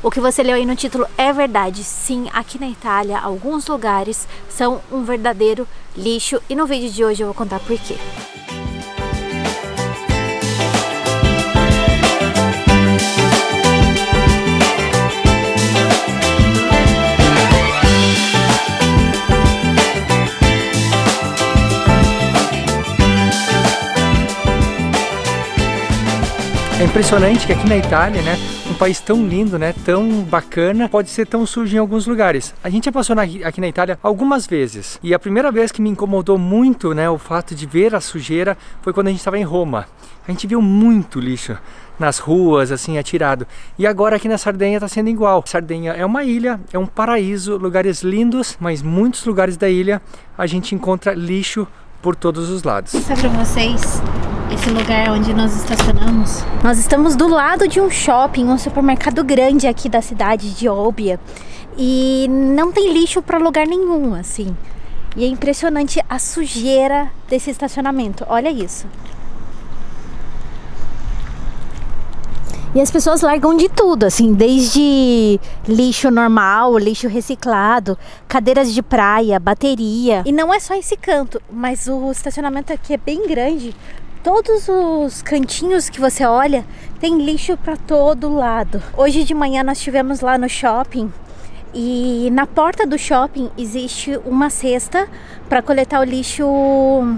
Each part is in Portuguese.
O que você leu aí no título é verdade. Sim, aqui na Itália, alguns lugares são um verdadeiro lixo e no vídeo de hoje eu vou contar por quê. É impressionante que aqui na Itália, né, um país tão lindo, né, tão bacana, pode ser tão sujo em alguns lugares. A gente já passou aqui na Itália algumas vezes e a primeira vez que me incomodou muito, né, o fato de ver a sujeira foi quando a gente estava em Roma. A gente viu muito lixo nas ruas, assim, atirado. E agora aqui na Sardenha está sendo igual. Sardenha é uma ilha, é um paraíso, lugares lindos, mas muitos lugares da ilha a gente encontra lixo por todos os lados. Isso é pra vocês. Esse lugar onde nós estacionamos, nós estamos do lado de um shopping, um supermercado grande aqui da cidade de Olbia, e não tem lixo para lugar nenhum, assim. E é impressionante a sujeira desse estacionamento, olha isso. E as pessoas largam de tudo, assim, desde lixo normal, lixo reciclado, cadeiras de praia, bateria. E não é só esse canto, mas o estacionamento aqui é bem grande. Todos os cantinhos que você olha, tem lixo para todo lado. Hoje de manhã nós estivemos lá no shopping e na porta do shopping existe uma cesta para coletar o lixo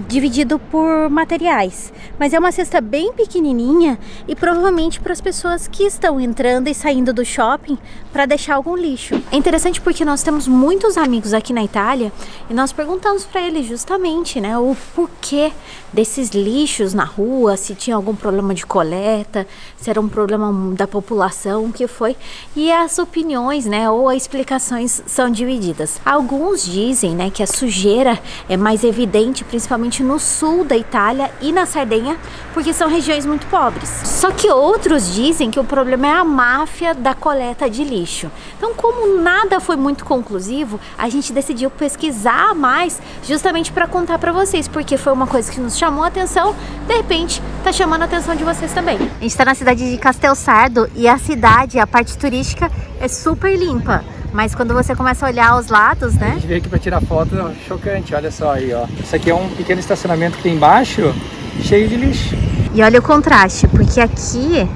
dividido por materiais. Mas é uma cesta bem pequenininha e provavelmente para as pessoas que estão entrando e saindo do shopping para deixar algum lixo. É interessante porque nós temos muitos amigos aqui na Itália e nós perguntamos para eles justamente, né, o porquê desses lixos na rua, se tinha algum problema de coleta, se era um problema da população, o que foi. E as opiniões, né, ou as explicações são divididas. Alguns dizem, né, que a sujeira é mais evidente, principalmente no sul da Itália e na Sardenha, porque são regiões muito pobres. Só que outros dizem que o problema é a máfia da coleta de lixo. Então, como nada foi muito conclusivo, a gente decidiu pesquisar mais justamente para contar para vocês, porque foi uma coisa que nos chamou a atenção, de repente tá chamando a atenção de vocês também. A gente está na cidade de Castel Sardo e a cidade, a parte turística, é super limpa. Mas quando você começa a olhar os lados, né? A gente veio aqui para tirar foto, chocante, olha só aí, ó. Isso aqui é um pequeno estacionamento que tem embaixo, cheio de lixo. E olha o contraste, porque aqui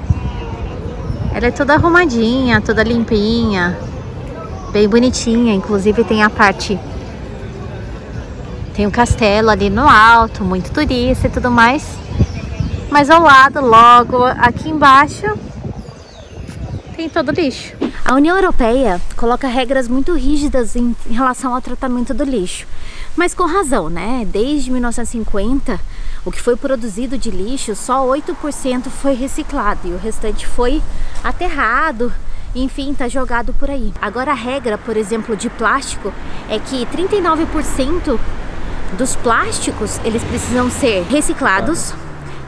ela é toda arrumadinha, toda limpinha, bem bonitinha. Inclusive tem a parte... tem um castelo ali no alto, muito turista e tudo mais. Mas ao lado, logo aqui embaixo, tem todo lixo. A União Europeia coloca regras muito rígidas em relação ao tratamento do lixo, mas com razão, né? Desde 1950, o que foi produzido de lixo, só 8% foi reciclado e o restante foi aterrado, enfim, tá jogado por aí. Agora a regra, por exemplo, de plástico é que 39% dos plásticos, eles precisam ser reciclados,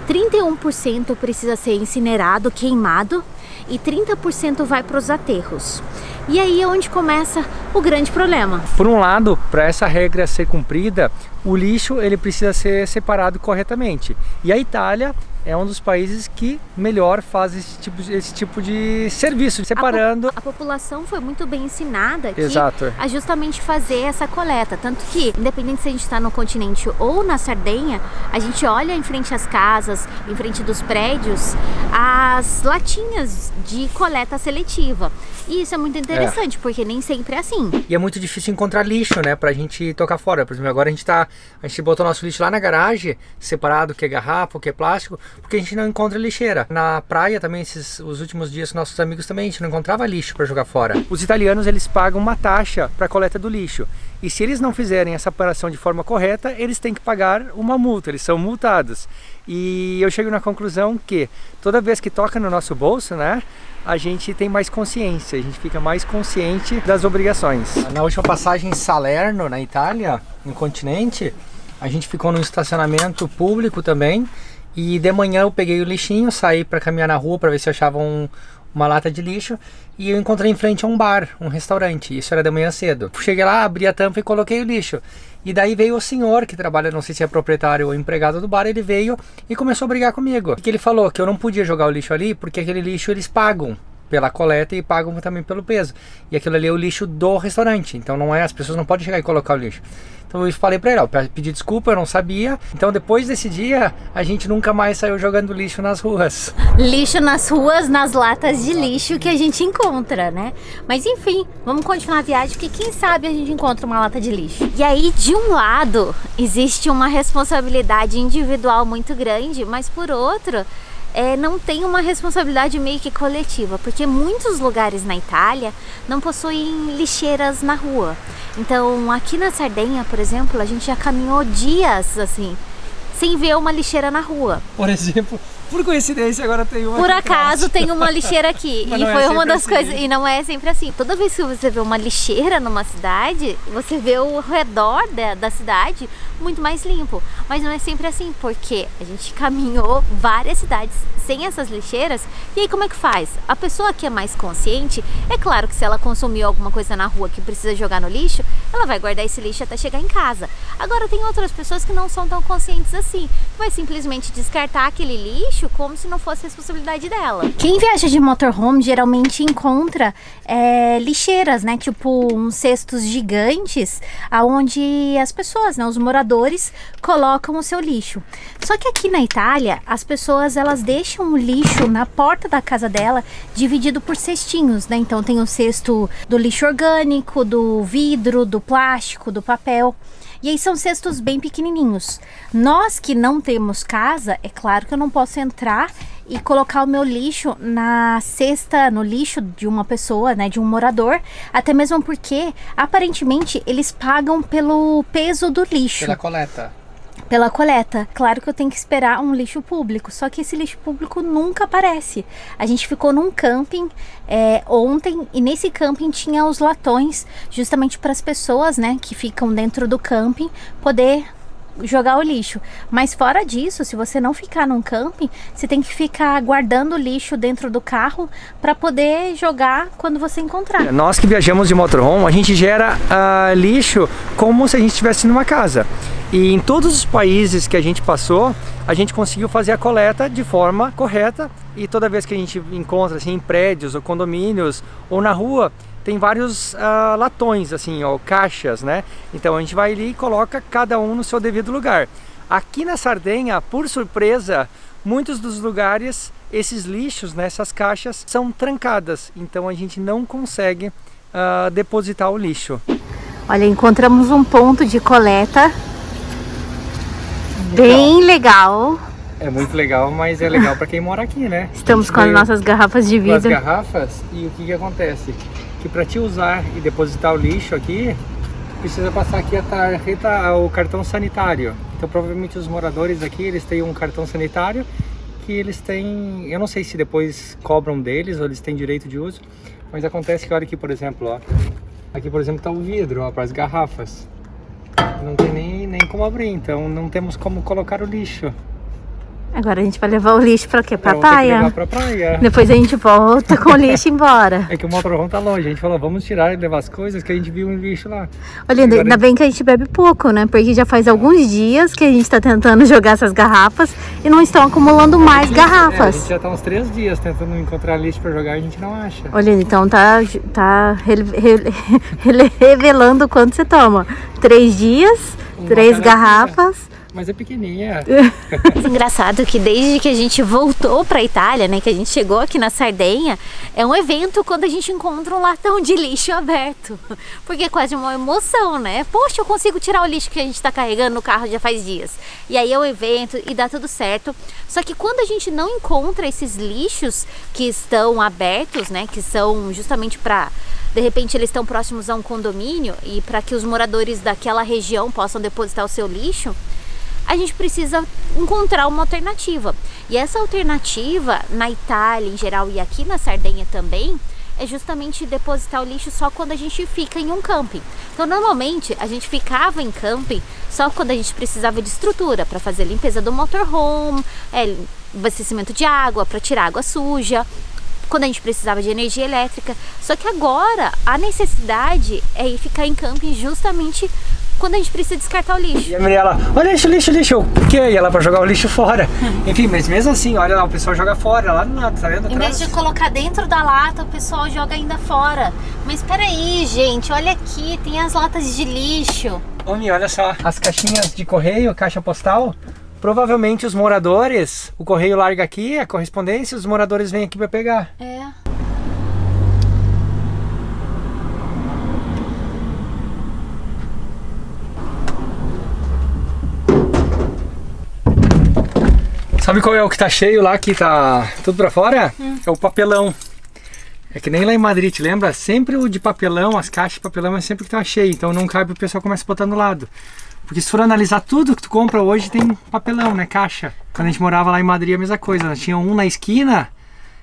31% precisa ser incinerado, queimado, e 30% vai para os aterros. E aí é onde começa o grande problema. Por um lado, para essa regra ser cumprida, o lixo ele precisa ser separado corretamente. E a Itália é um dos países que melhor faz esse tipo de serviço, separando. A população foi muito bem ensinada que Exato. A justamente fazer essa coleta. Tanto que, independente se a gente está no continente ou na Sardenha, a gente olha em frente às casas, em frente dos prédios, as latinhas de coleta seletiva. E isso é muito interessante, porque nem sempre é assim. E é muito difícil encontrar lixo, né, pra gente tocar fora. Por exemplo, agora a gente botou nosso lixo lá na garagem, separado, que é garrafa, que é plástico, porque a gente não encontra lixeira. Na praia também, os últimos dias, nossos amigos também, a gente não encontrava lixo para jogar fora. Os italianos, eles pagam uma taxa para coleta do lixo. E se eles não fizerem essa separação de forma correta, eles têm que pagar uma multa, eles são multados. E eu chego na conclusão que toda vez que toca no nosso bolso, né, a gente tem mais consciência, a gente fica mais consciente das obrigações. Na última passagem em Salerno, na Itália, no continente, a gente ficou num estacionamento público também. E de manhã eu peguei o lixinho, saí para caminhar na rua para ver se eu achava uma lata de lixo, e eu encontrei em frente a um bar, um restaurante, isso era de manhã cedo. Cheguei lá, abri a tampa e coloquei o lixo, e daí veio o senhor que trabalha, não sei se é proprietário ou empregado do bar, ele veio e começou a brigar comigo, que ele falou que eu não podia jogar o lixo ali porque aquele lixo eles pagam. pela coleta e pagam também pelo peso. E aquilo ali é o lixo do restaurante, então não é, as pessoas não podem chegar e colocar o lixo. Então eu falei pra ele, ó, pedi desculpa, eu não sabia. Então depois desse dia, a gente nunca mais saiu jogando lixo nas ruas. Lixo nas ruas, nas latas de lixo que a gente encontra, né? Mas enfim, vamos continuar a viagem, porque quem sabe a gente encontra uma lata de lixo. E aí, de um lado, existe uma responsabilidade individual muito grande, mas por outro... não tem uma responsabilidade meio que coletiva, porque muitos lugares na Itália não possuem lixeiras na rua. Então aqui na Sardenha, por exemplo, a gente já caminhou dias assim sem ver uma lixeira na rua. Por exemplo, por coincidência agora tem uma. Por acaso tem uma lixeira aqui. E foi uma das coisas, e não é sempre assim. Toda vez que você vê uma lixeira numa cidade, você vê o redor da cidade muito mais limpo. Mas não é sempre assim, porque a gente caminhou várias cidades sem essas lixeiras. E aí como é que faz? A pessoa que é mais consciente, é claro que se ela consumiu alguma coisa na rua que precisa jogar no lixo, ela vai guardar esse lixo até chegar em casa. Agora tem outras pessoas que não são tão conscientes assim. Assim, vai simplesmente descartar aquele lixo como se não fosse responsabilidade dela. Quem viaja de motorhome geralmente encontra lixeiras, né? Tipo uns cestos gigantes, aonde as pessoas, né, os moradores, colocam o seu lixo. Só que aqui na Itália, as pessoas elas deixam o lixo na porta da casa dela, dividido por cestinhos, né? Então tem o cesto do lixo orgânico, do vidro, do plástico, do papel. E aí são cestos bem pequenininhos. Nós que não temos casa, é claro que eu não posso entrar e colocar o meu lixo na cesta, no lixo de uma pessoa, né, de um morador, até mesmo porque aparentemente eles pagam pelo peso do lixo. Pela coleta. Pela coleta. Claro que eu tenho que esperar um lixo público, só que esse lixo público nunca aparece. A gente ficou num camping ontem, e nesse camping tinha os latões, justamente para as pessoas, né, que ficam dentro do camping poder jogar o lixo. Mas fora disso, se você não ficar num camping, você tem que ficar guardando o lixo dentro do carro para poder jogar quando você encontrar. Nós que viajamos de motorhome, a gente gera lixo como se a gente estivesse numa casa. E em todos os países que a gente passou, a gente conseguiu fazer a coleta de forma correta. E toda vez que a gente encontra assim, em prédios ou condomínios ou na rua, tem vários latões, assim, ó, caixas, né? Então a gente vai ali e coloca cada um no seu devido lugar. Aqui na Sardenha, por surpresa, muitos dos lugares, esses lixos, né, essas caixas, são trancadas. Então a gente não consegue depositar o lixo. Olha, encontramos um ponto de coleta. Bem legal. É muito legal, mas é legal para quem mora aqui, né? Estamos com as nossas garrafas de vidro. Com as garrafas, e o que acontece? Que para te usar e depositar o lixo aqui, precisa passar aqui a tarjeta, o cartão sanitário. Então provavelmente os moradores aqui, eles têm um cartão sanitário que eles têm, eu não sei se depois cobram deles ou eles têm direito de uso, mas acontece que olha aqui, por exemplo, ó. Aqui, por exemplo, tá o vidro, ó, para as garrafas. Não tem nem como abrir, então não temos como colocar o lixo. Agora a gente vai levar o lixo para quê? Para a praia. Depois a gente volta com o lixo embora. É que o motorhome tá longe, a gente falou, vamos tirar e levar as coisas que a gente viu um lixo lá. Olha, agora ainda bem que a gente bebe pouco, né? Porque já faz alguns dias que a gente tá tentando jogar essas garrafas e não estão acumulando mais garrafas. A gente já tá uns 3 dias tentando encontrar lixo para jogar e a gente não acha. Olha, então tá revelando quanto você toma. 3 dias, 3 garrafas. Mas é pequenininha. Engraçado que desde que a gente voltou para a Itália, né, que a gente chegou aqui na Sardenha, é um evento quando a gente encontra um latão de lixo aberto. Porque é quase uma emoção, né? Poxa, eu consigo tirar o lixo que a gente está carregando no carro já faz dias. E aí é um evento e dá tudo certo. Só que quando a gente não encontra esses lixos que estão abertos, né, que são justamente para... De repente eles estão próximos a um condomínio e para que os moradores daquela região possam depositar o seu lixo, a gente precisa encontrar uma alternativa. E essa alternativa, na Itália em geral e aqui na Sardenha também, é justamente depositar o lixo só quando a gente fica em um camping. Então normalmente a gente ficava em camping só quando a gente precisava de estrutura para fazer a limpeza do motorhome, abastecimento de água, para tirar água suja, quando a gente precisava de energia elétrica. Só que agora a necessidade é ir ficar em camping justamente quando a gente precisa descartar o lixo. E a Mirella, olha lixo, lixo, lixo, por quê? E ela vai jogar o lixo fora. Enfim, mas mesmo assim, olha lá, o pessoal joga fora, lá no lado, tá vendo? Atrás? Em vez de colocar dentro da lata, o pessoal joga ainda fora. Mas peraí, gente, olha aqui, tem as latas de lixo. Homem, olha só, as caixinhas de correio, caixa postal, provavelmente os moradores, o correio larga aqui, a correspondência, os moradores vêm aqui pra pegar. É. Sabe qual é o que tá cheio lá, que tá tudo pra fora? É o papelão. É que nem lá em Madrid, lembra? Sempre o de papelão, as caixas de papelão é sempre que tá cheio. Então não cabe, o pessoal começa a botar no lado. Porque se for analisar tudo que tu compra hoje tem papelão, né? Caixa. Quando a gente morava lá em Madrid a mesma coisa. Tinha um na esquina,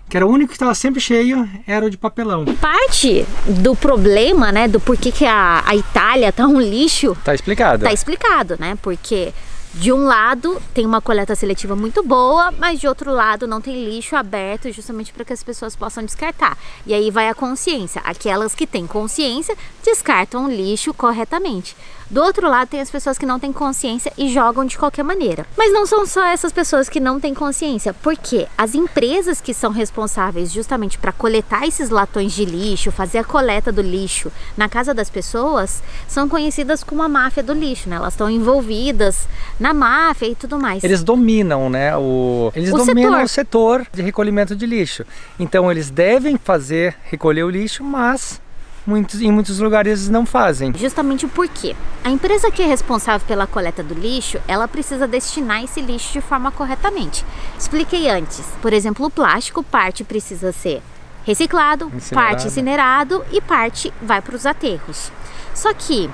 que era o único que estava sempre cheio, era o de papelão. Parte do problema, né, do porquê que a Itália tá um lixo... Tá explicado. Tá explicado, né? Porque... de um lado tem uma coleta seletiva muito boa, mas de outro lado não tem lixo aberto justamente para que as pessoas possam descartar. E aí vai a consciência. Aquelas que têm consciência descartam o lixo corretamente. Do outro lado tem as pessoas que não têm consciência e jogam de qualquer maneira. Mas não são só essas pessoas que não têm consciência, porque as empresas que são responsáveis justamente para coletar esses latões de lixo, fazer a coleta do lixo na casa das pessoas, são conhecidas como a máfia do lixo, né? Elas estão envolvidas na máfia e tudo mais. Eles dominam, né? Eles dominam o setor de recolhimento de lixo. Então eles devem recolher o lixo, mas... Em muitos lugares eles não fazem. Justamente porque a empresa que é responsável pela coleta do lixo, ela precisa destinar esse lixo de forma corretamente. Expliquei antes. Por exemplo, o plástico, parte precisa ser reciclado, parte incinerado e parte vai para os aterros. Só que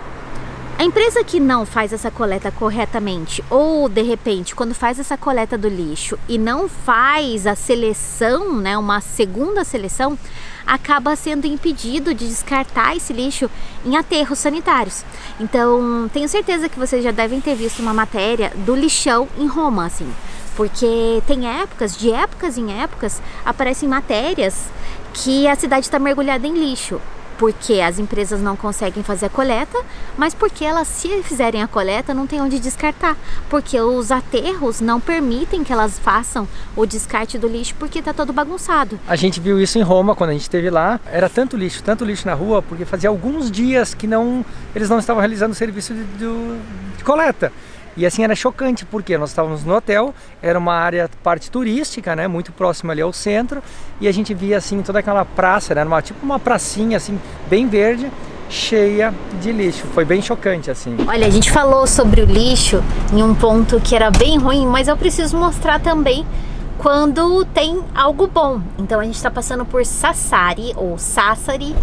a empresa que não faz essa coleta corretamente, ou de repente quando faz essa coleta do lixo e não faz a seleção, né, uma segunda seleção, acaba sendo impedido de descartar esse lixo em aterros sanitários. Então tenho certeza que vocês já devem ter visto uma matéria do lixão em Roma, assim, porque tem épocas, de épocas em épocas, aparecem matérias que a cidade está mergulhada em lixo. Porque as empresas não conseguem fazer a coleta, mas porque elas, se fizerem a coleta, não tem onde descartar. Porque os aterros não permitem que elas façam o descarte do lixo, porque tá todo bagunçado. A gente viu isso em Roma, quando a gente esteve lá. Era tanto lixo na rua, porque fazia alguns dias que eles não estavam realizando o serviço de coleta. E assim era chocante, porque nós estávamos no hotel, era uma área, parte turística, né, muito próxima ali ao centro, e a gente via assim toda aquela praça, né, tipo uma pracinha assim, bem verde, cheia de lixo. Foi bem chocante, assim. Olha, a gente falou sobre o lixo em um ponto que era bem ruim, mas eu preciso mostrar também quando tem algo bom. Então a gente está passando por Sassari, ou Sassari,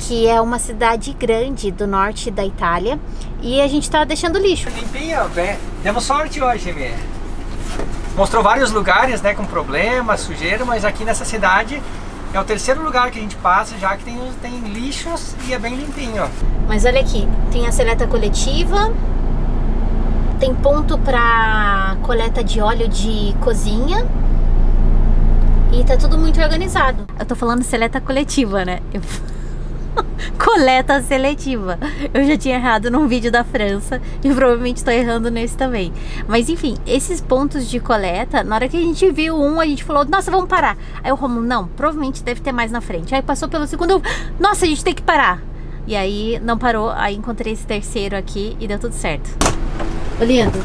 que é uma cidade grande do norte da Itália, e a gente tá deixando lixo. Limpinha, né? Demos sorte hoje, Mê. Mostrou vários lugares, né, com problemas, sujeira, mas aqui nessa cidade é o terceiro lugar que a gente passa, já que tem lixos e é bem limpinho. Mas olha aqui, tem a seleta coletiva, tem ponto para coleta de óleo de cozinha, e tá tudo muito organizado. Eu tô falando seleta coletiva, né? Coleta seletiva. Eu já tinha errado num vídeo da França e provavelmente estou errando nesse também. Mas enfim, esses pontos de coleta, na hora que a gente viu um, a gente falou, nossa, vamos parar. Aí o Romulo, não, provavelmente deve ter mais na frente. Aí passou pelo segundo, nossa, a gente tem que parar. E aí não parou, aí encontrei esse terceiro aqui e deu tudo certo. Ô Leandro,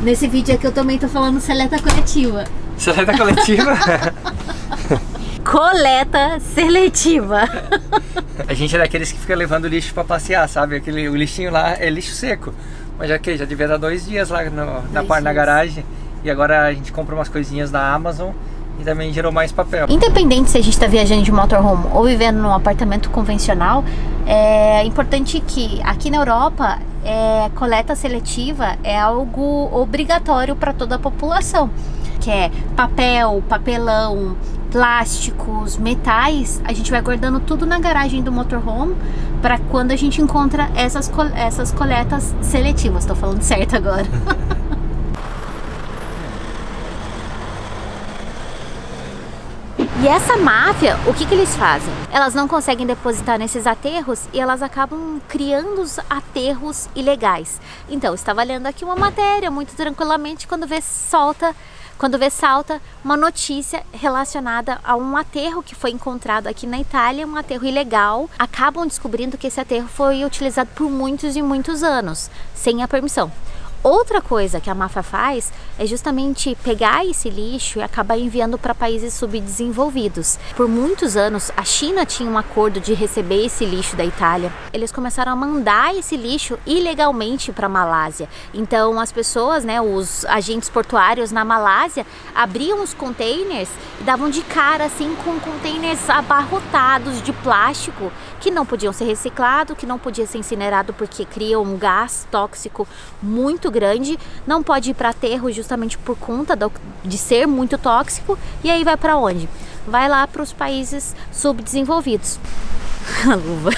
nesse vídeo aqui eu também tô falando seleta coletiva. Seleta coletiva? Coleta seletiva. A gente é daqueles que fica levando lixo pra passear, sabe? O lixinho lá é lixo seco. Mas ok, já devia dar 2 dias lá na garagem. E agora a gente compra umas coisinhas da Amazon e também gerou mais papel. Independente se a gente tá viajando de motorhome ou vivendo num apartamento convencional, é importante que aqui na Europa coleta seletiva é algo obrigatório para toda a população. Que é papel, papelão, plásticos, metais, a gente vai guardando tudo na garagem do motorhome para quando a gente encontra essas coletas seletivas. Estou falando certo agora. E essa máfia, o que eles fazem? Elas não conseguem depositar nesses aterros e elas acabam criando os aterros ilegais. Então, eu estava lendo aqui uma matéria muito tranquilamente, quando vê salta uma notícia relacionada a um aterro que foi encontrado aqui na Itália, um aterro ilegal. Acabam descobrindo que esse aterro foi utilizado por muitos e muitos anos, sem a permissão. Outra coisa que a máfia faz é justamente pegar esse lixo e acabar enviando para países subdesenvolvidos. Por muitos anos, a China tinha um acordo de receber esse lixo da Itália. Eles começaram a mandar esse lixo ilegalmente para a Malásia. Então, as pessoas, né, os agentes portuários na Malásia, abriam os containers e davam de cara assim com containers abarrotados de plástico que não podiam ser reciclado, que não podia ser incinerado porque cria um gás tóxico muito grande, não pode ir para aterro justamente por conta de ser muito tóxico. E aí vai para onde? Vai lá para os países subdesenvolvidos. A luva.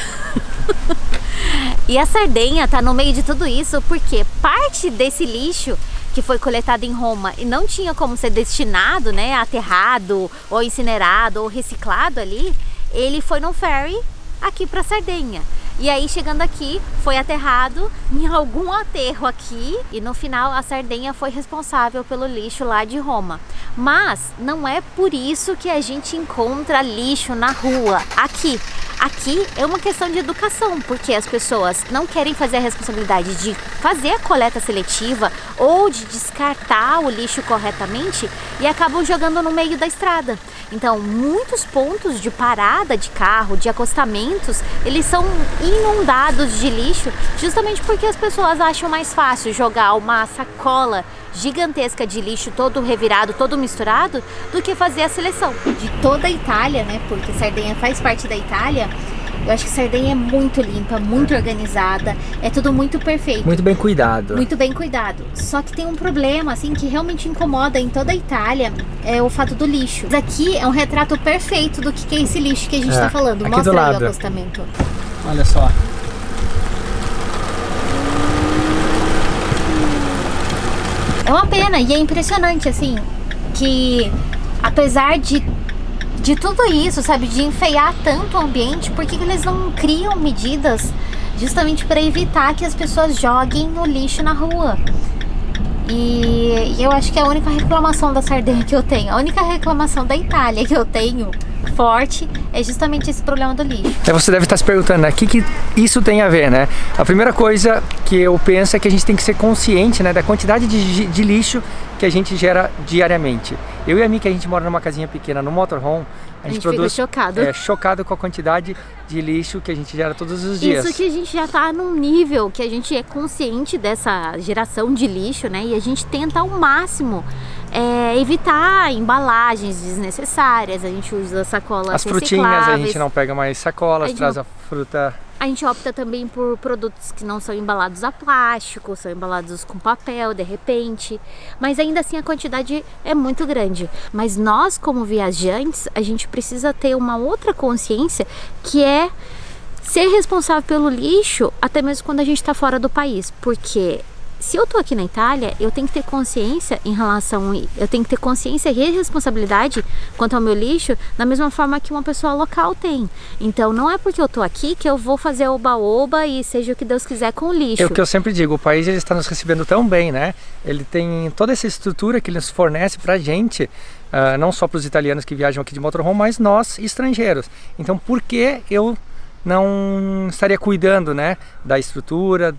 E a Sardenha tá no meio de tudo isso porque parte desse lixo que foi coletado em Roma e não tinha como ser destinado, né, aterrado ou incinerado ou reciclado ali, ele foi no ferry aqui para Sardenha. E aí, chegando aqui, foi aterrado em algum aterro aqui e no final a Sardenha foi responsável pelo lixo lá de Roma. Mas não é por isso que a gente encontra lixo na rua aqui. Aqui é uma questão de educação, porque as pessoas não querem fazer a responsabilidade de fazer a coleta seletiva ou de descartar o lixo corretamente e acabam jogando no meio da estrada. Então, muitos pontos de parada de carro, de acostamentos, eles são inundados de lixo justamente porque as pessoas acham mais fácil jogar uma sacola gigantesca de lixo todo revirado, todo misturado, do que fazer a seleção. De toda a Itália, né, porque Sardenha faz parte da Itália, eu acho que Sardenha é muito limpa, muito organizada, é tudo muito perfeito. Muito bem cuidado. Muito bem cuidado. Só que tem um problema, assim, que realmente incomoda em toda a Itália, é o fato do lixo. Mas aqui é um retrato perfeito do que é esse lixo que a gente tá falando. Mostra aí o acostamento. Olha só. É uma pena e é impressionante, assim, que apesar de tudo isso, sabe, de enfeiar tanto o ambiente, por que eles não criam medidas justamente para evitar que as pessoas joguem o lixo na rua? E eu acho que é a única reclamação da Sardenha que eu tenho, a única reclamação da Itália que eu tenho forte é justamente esse problema do lixo. Você deve estar se perguntando, né, o que isso tem a ver, né? A primeira coisa que eu penso é que a gente tem que ser consciente, né, da quantidade de lixo que a gente gera diariamente. Eu e a Mi, que a gente mora numa casinha pequena no motorhome, a gente produz, fica chocado. Chocado com a quantidade de lixo que a gente gera todos os dias. Isso que a gente já tá num nível que a gente é consciente dessa geração de lixo, né? E a gente tenta ao máximo evitar embalagens desnecessárias. A gente usa sacolas recicláveis. As frutinhas, a gente não pega mais sacolas, traz a fruta. A gente opta também por produtos que não são embalados a plástico, são embalados com papel, de repente. Mas ainda assim a quantidade é muito grande. Mas nós, como viajantes, a gente precisa ter uma outra consciência, que é ser responsável pelo lixo, até mesmo quando a gente está fora do país. Porque se eu tô aqui na Itália, eu tenho que ter consciência em relação... Eu tenho que ter consciência e responsabilidade quanto ao meu lixo, da mesma forma que uma pessoa local tem. Então, não é porque eu tô aqui que eu vou fazer oba-oba e seja o que Deus quiser com o lixo. É o que eu sempre digo, o país, ele está nos recebendo tão bem, né? Ele tem toda essa estrutura que ele nos fornece pra gente, não só para os italianos que viajam aqui de motorhome, mas nós, estrangeiros. Então, por que eu não estaria cuidando, né, da estrutura,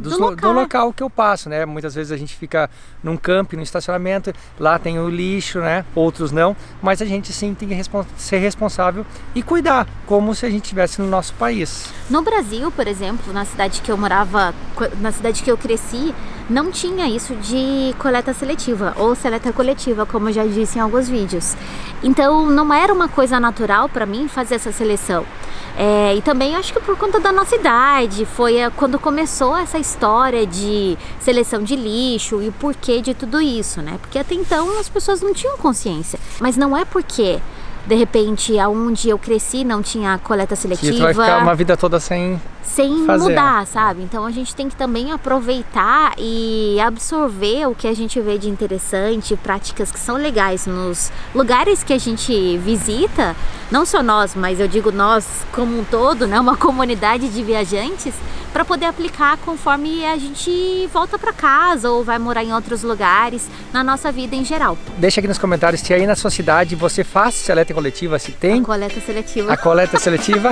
do local que eu passo, né? Muitas vezes a gente fica num camping, num estacionamento, lá tem o lixo, né? Outros não, mas a gente sim tem que ser responsável e cuidar, como se a gente estivesse no nosso país. No Brasil, por exemplo, na cidade que eu morava, na cidade que eu cresci, não tinha isso de coleta seletiva ou seleta coletiva, como eu já disse em alguns vídeos. Então, não era uma coisa natural para mim fazer essa seleção. E também acho que por conta da nossa idade, foi quando começou essa história de seleção de lixo e o porquê de tudo isso, né? Porque até então as pessoas não tinham consciência. Mas não é porque, de repente, aonde eu cresci não tinha coleta seletiva. E tu vai ficar uma vida toda sem sem mudar, sabe? Então a gente tem que também aproveitar e absorver o que a gente vê de interessante, práticas que são legais nos lugares que a gente visita, não só nós, mas eu digo nós como um todo, né? Uma comunidade de viajantes, para poder aplicar conforme a gente volta para casa ou vai morar em outros lugares, na nossa vida em geral. Deixa aqui nos comentários se aí na sua cidade você faz seleta coletiva, se tem. A coleta seletiva. A coleta seletiva.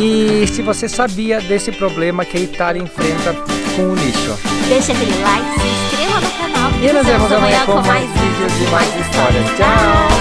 E se você sabia desse problema que a Itália enfrenta com o lixo. Deixa aquele like, se inscreva no canal. E nos vemos amanhã com mais vídeos e mais histórias. Tchau!